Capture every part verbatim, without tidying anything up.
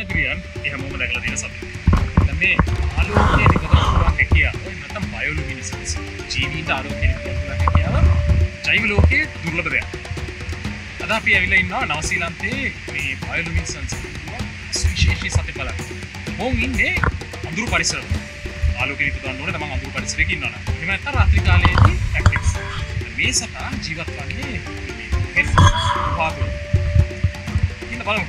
material එහම ඔබ දැකලා තියෙන සබ. දැන් මේ ආලෝකයේ නිකතම පුරාක කියාව නැත්නම් බයෝලොජි නිසස ජීවිත ආලෝකයේ පුරාක කියාව ජෛව ලෝකයේ දුර්ලභ දෙයක්. අද අපි ඇවිල්ලා ඉන්නවා නවසීලන්තයේ මේ බයෝලොජි සංස්කෘතිය විශේෂී සතේ බලන්න. මොන් ඉන්නේ අඳුරු පරිසරවල. ආලෝකයේ නිකුත් නොවන තමන් අඳුරු පරිසරයක ඉන්නවා. එහෙම නැත්නම් රාත්‍රී කාලයේදී ඇක්ටිව්ස්. මේ සතා ජීවත් වන්නේ මේ පාදවල. ඉන්න බලන්න. ये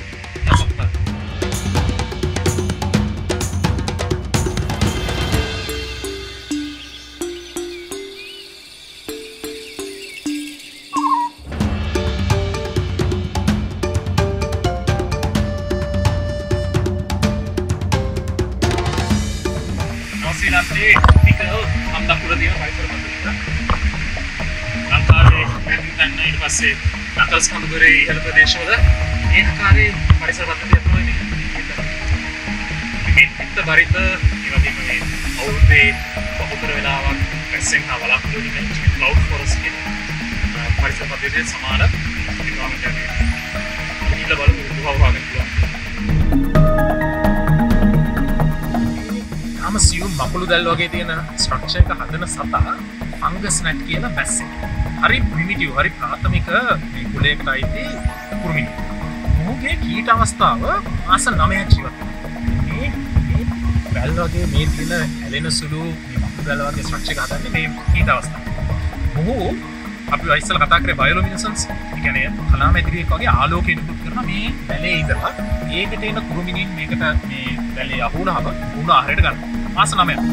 निकल हम तक पूरा दिन भाई पर बंद रहता अंकारे तन्ना इन पासे अंकल्स का दुगरे हिल प्रदेश में था एक कारे परिसर बंद रहता है नहीं इतना इतना बारी तो ये वाली में और भी बहुत तरह के लावा कैसे ना वाला कुछ नहीं है क्लाउड फॉरेस्ट के परिसर बंद रहते समान है इकोनॉमी जाने इतना बालू दुबारा भागने लगा සියුම් මකුළු දැල් වගේ තියෙන ස්ට්‍රක්චර් එක හදන සතා ෆංගස් නැට් කියන පැස්සේ. හරි ප්‍රිමිටිව් හරි ප්‍රාථමික මේ කුලයකට අයිති කුරුමිනි. මොහුගේ කීට අවස්ථාව මාස නවයක් ජීවත් වෙනවා. මේ මේ දැල් වගේ මේ තියෙන ඇලෙන සුළු මේ මකුළු දැල් වගේ ස්ට්‍රක්චර් එක හදන්නේ මේ කීට අවස්ථාව. මොහු අපි ඉස්සෙල්ල කතා කරේ බයෝලොමිනසන්ස්. ඒ කියන්නේ කලාම ඉදිරියේ වගේ ආලෝකය නිකුත් කරන මේ දැලේ ඉඳලා ඒකට එන කුරුමිනින් මේකට මේ දැලේ අහුණාම උණ ආහාරයට ගන්නවා. मास नाम है मास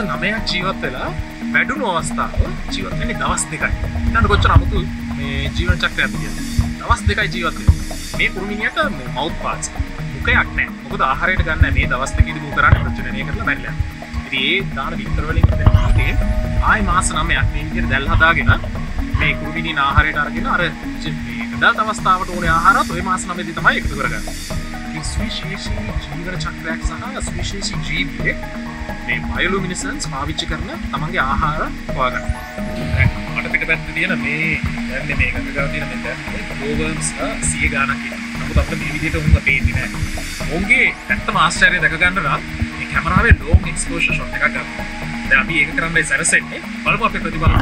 नमय जीवत बेडून अवस्था जीवन में दवस दिखाई इलाकोचना जीवन चक्र दवस दिखाई जीवत मे कुर्मीनिया मौत पाच मुखे आज्ञा मुखद आहार मे दवस की मुखरा प्रचुन इधे दाने इंटरवल आय मास नमय नीन दलदागिन මේ කුරුමිනින් ආහාරයට අරගෙන අර එදා තවස්තාවට ඕනේ ආහාරات ඔය මාස නවයේදී තමයි එකතු කරගන්නේ. මේ ස්විශේෂී ජීවන චක්‍රයක් සහ ස්විශේෂී ජීවිතේ මේ බයෝලුමිනසන්ස් පාවිච්චි කරන තමන්ගේ ආහාර හොයාගන්න. දැන් අට පිටපැත්තේ තියෙන මේ දැන් මේක ගාව තියෙන මේ Glow Worms සිය ගානක් ඉන්නවා. නමුත් අපිට මේ විදිහට උන්ව පේන්නේ නැහැ. ඔවුන්ගේ ඇත්තම ආශ්චර්යය දැක ගන්න නම් මේ කැමරාවේ long exposure shot එකක් ගන්න. දැන් අපි ඒක කරන්නයි සැරසෙන්නේ. බලමු අපේ ප්‍රතිඵල.